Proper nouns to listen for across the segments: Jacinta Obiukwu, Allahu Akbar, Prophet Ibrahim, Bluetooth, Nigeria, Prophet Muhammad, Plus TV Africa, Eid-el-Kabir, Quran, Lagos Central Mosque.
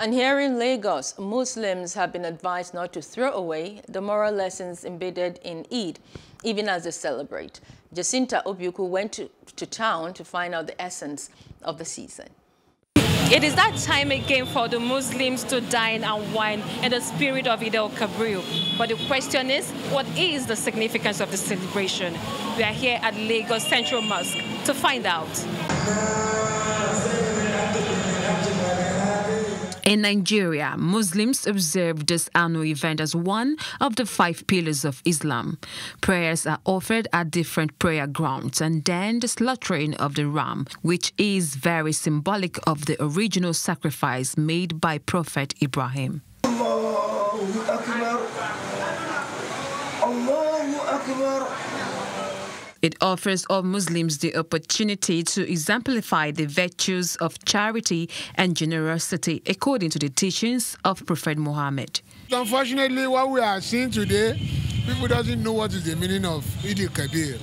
And here in Lagos, Muslims have been advised not to throw away the moral lessons embedded in Eid, even as they celebrate. Jacinta Obiukwu went to town to find out the essence of the season. It is that time again for the Muslims to dine and wine in the spirit of Eid-el-Kabir. But the question is, what is the significance of the celebration? We are here at Lagos Central Mosque to find out. In Nigeria, Muslims observe this annual event as one of the 5 pillars of Islam. Prayers are offered at different prayer grounds, and then the slaughtering of the ram, which is very symbolic of the original sacrifice made by Prophet Ibrahim. Allahu Akbar. Allahu Akbar. It offers all Muslims the opportunity to exemplify the virtues of charity and generosity according to the teachings of Prophet Muhammad. Unfortunately, what we are seeing today, people doesn't know what is the meaning of Eid-el-Kabir.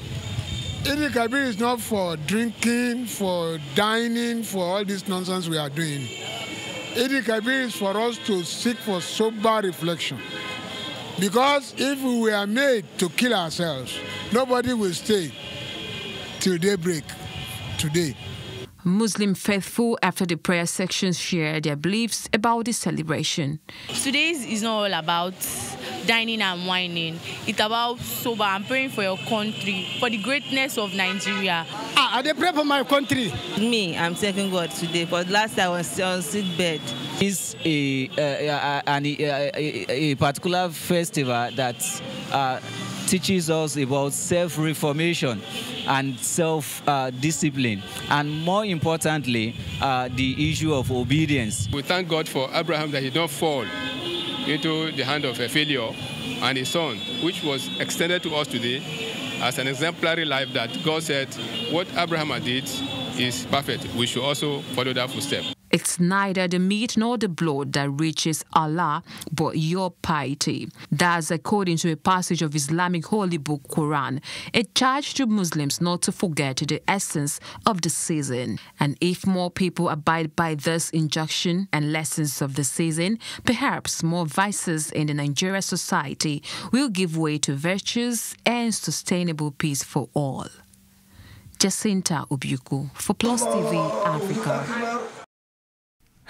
Eid-el-Kabir is not for drinking, for dining, for all this nonsense we are doing. Eid-el-Kabir is for us to seek for sober reflection. Because if we are made to kill ourselves, nobody will stay till daybreak today. Muslim faithful after the prayer sections share their beliefs about the celebration. Today is not all about dining and whining. It's about sober and praying for your country, for the greatness of Nigeria. I dey pray for my country. Me, I'm thanking God today, but last I was on sick bed. It's a particular festival that teaches us about self-reformation and self-discipline, and more importantly, the issue of obedience. We thank God for Abraham that he did not fall into the hand of a failure, and his son, which was extended to us today as an exemplary life that God said, what Abraham did is perfect. We should also follow that footstep. It's neither the meat nor the blood that reaches Allah, but your piety. That's according to a passage of Islamic holy book Quran, a charge to Muslims not to forget the essence of the season. And if more people abide by this injunction and lessons of the season, perhaps more vices in the Nigerian society will give way to virtues and sustainable peace for all. Jacinta Obiukwu for Plus TV Africa.